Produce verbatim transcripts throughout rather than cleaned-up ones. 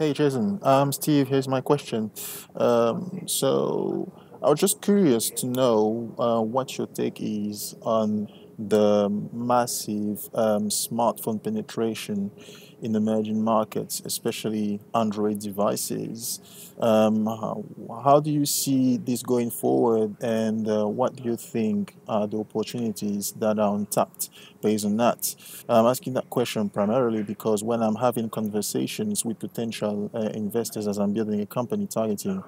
Hey Jason, I'm Steve, here's my question. Um, so I was just curious to know uh, what your take is on the massive um, smartphone penetration in emerging markets, especially Android devices. Um, how, how do you see this going forward, and uh, what do you think are the opportunities that are untapped based on that? I'm asking that question primarily because when I'm having conversations with potential uh, investors as I'm building a company targeting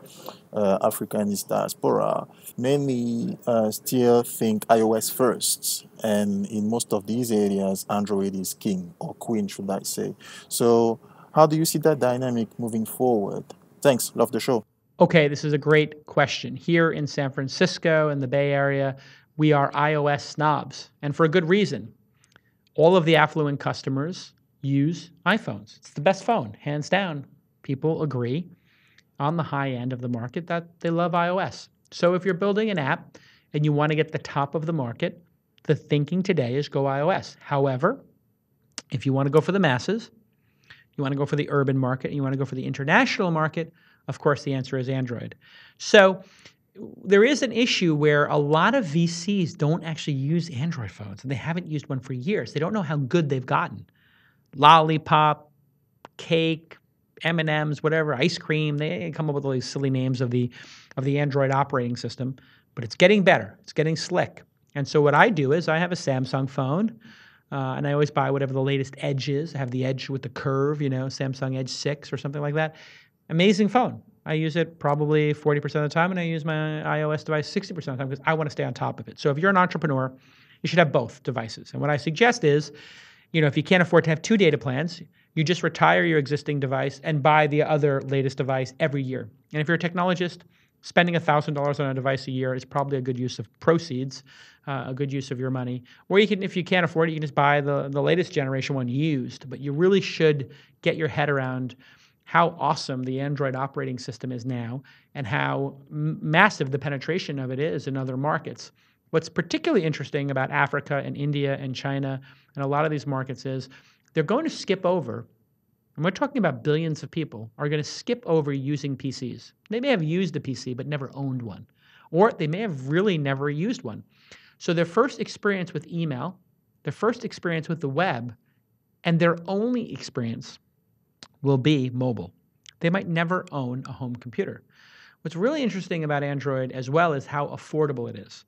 uh, Africa and its diaspora, many uh, still think iOS first. And in most of these areas, Android is king, or queen, should I say. So how do you see that dynamic moving forward? Thanks. Love the show. Okay, this is a great question. Here in San Francisco, in the Bay Area, we are iOS snobs, and for a good reason. All of the affluent customers use iPhones. It's the best phone, hands down. People agree on the high end of the market that they love iOS. So if you're building an app and you want to get the top of the market, the thinking today is go iOS. However, if you want to go for the masses, you want to go for the urban market, and you want to go for the international market, of course the answer is Android. So there is an issue where a lot of V Cs don't actually use Android phones, and they haven't used one for years. They don't know how good they've gotten. Lollipop, cake, M and M's, whatever, ice cream, they come up with all these silly names of the, of the Android operating system, but it's getting better. It's getting slick. And so what I do is I have a Samsung phone, uh, and I always buy whatever the latest Edge is. I have the Edge with the curve, you know, Samsung Edge six or something like that. Amazing phone. I use it probably forty percent of the time, and I use my iOS device sixty percent of the time because I want to stay on top of it. So if you're an entrepreneur, you should have both devices. And what I suggest is, you know, if you can't afford to have two data plans, you just retire your existing device and buy the other latest device every year. And if you're a technologist, spending one thousand dollars on a device a year is probably a good use of proceeds, uh, a good use of your money. Or you can, if you can't afford it, you can just buy the, the latest generation one used. But you really should get your head around how awesome the Android operating system is now and how massive the penetration of it is in other markets. What's particularly interesting about Africa and India and China and a lot of these markets is they're going to skip over. And we're talking about billions of people are going to skip over using P Cs. They may have used a P C but never owned one, or they may have really never used one. So their first experience with email, their first experience with the web, and their only experience will be mobile. They might never own a home computer. What's really interesting about Android as well is how affordable it is.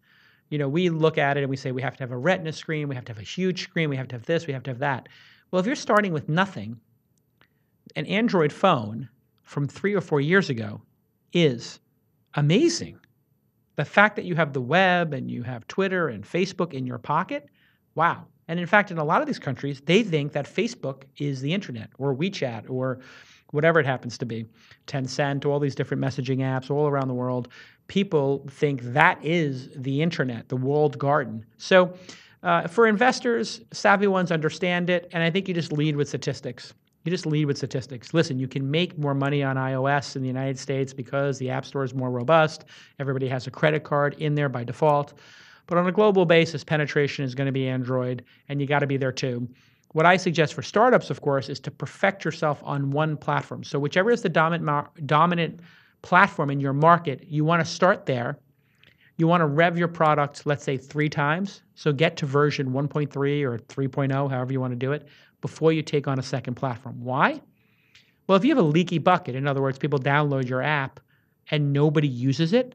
You know, we look at it and we say we have to have a retina screen, we have to have a huge screen, we have to have this, we have to have that. Well, if you're starting with nothing, an Android phone from three or four years ago is amazing. The fact that you have the web and you have Twitter and Facebook in your pocket, wow. And in fact, in a lot of these countries, they think that Facebook is the internet, or WeChat, or whatever it happens to be, Tencent, all these different messaging apps all around the world. People think that is the internet, the walled garden. So uh, for investors, savvy ones understand it, and I think you just lead with statistics. You just lead with statistics. Listen, you can make more money on iOS in the United States because the App Store is more robust. Everybody has a credit card in there by default. But on a global basis, penetration is going to be Android, and you got to be there too. What I suggest for startups, of course, is to perfect yourself on one platform. So whichever is the dominant, dominant platform in your market, you want to start there. You want to rev your product, let's say, three times. So get to version one point three or three point oh, however you want to do it, before you take on a second platform. Why? Well, if you have a leaky bucket, in other words, people download your app and nobody uses it,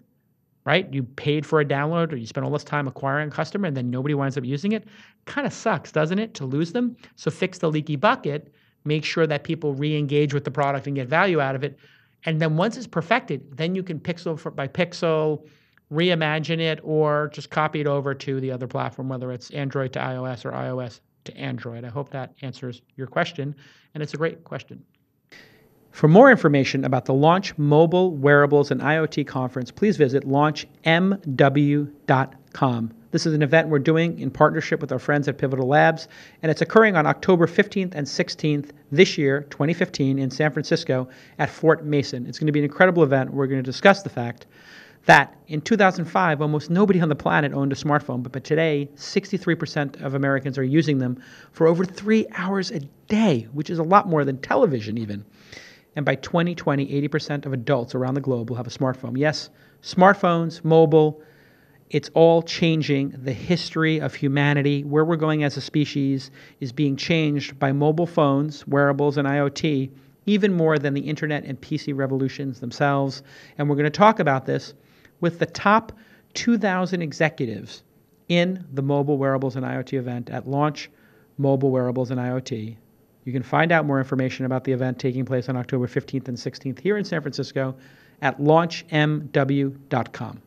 right? You paid for a download, or you spent all this time acquiring a customer and then nobody winds up using it. Kind of sucks, doesn't it, to lose them? So fix the leaky bucket, make sure that people re-engage with the product and get value out of it. And then once it's perfected, then you can pixel for, by pixel, reimagine it, or just copy it over to the other platform, whether it's Android to iOS or iOS to Android. I hope that answers your question, and it's a great question. For more information about the Launch Mobile Wearables and IoT Conference, please visit launch m w dot com. This is an event we're doing in partnership with our friends at Pivotal Labs, and it's occurring on October fifteenth and sixteenth this year, twenty fifteen, in San Francisco at Fort Mason. It's going to be an incredible event. We're going to discuss the fact that in two thousand five, almost nobody on the planet owned a smartphone, but, but today, sixty-three percent of Americans are using them for over three hours a day, which is a lot more than television even. and by twenty twenty, eighty percent of adults around the globe will have a smartphone. Yes, smartphones, mobile, it's all changing. The history of humanity, where we're going as a species, is being changed by mobile phones, wearables, and IoT, even more than the internet and P C revolutions themselves. And we're going to talk about this with the top two thousand executives in the Mobile Wearables and IoT event at Launch Mobile Wearables and IoT. You can find out more information about the event taking place on October fifteenth and sixteenth here in San Francisco at launch m w dot com.